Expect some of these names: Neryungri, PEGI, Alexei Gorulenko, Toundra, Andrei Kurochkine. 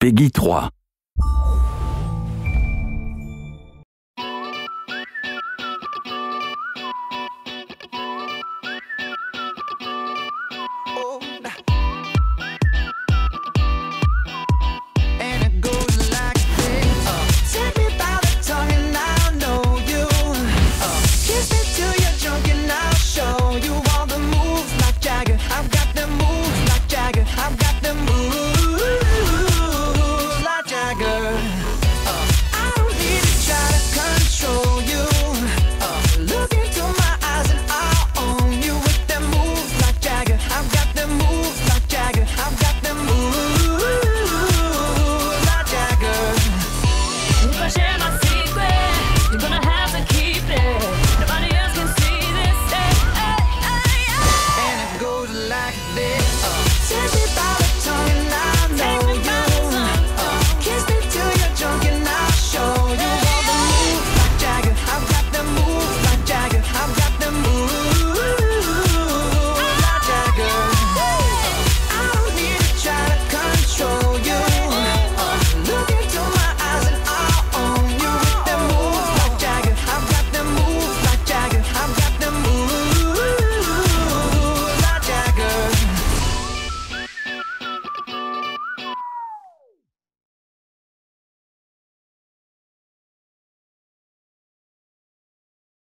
PEGI 3.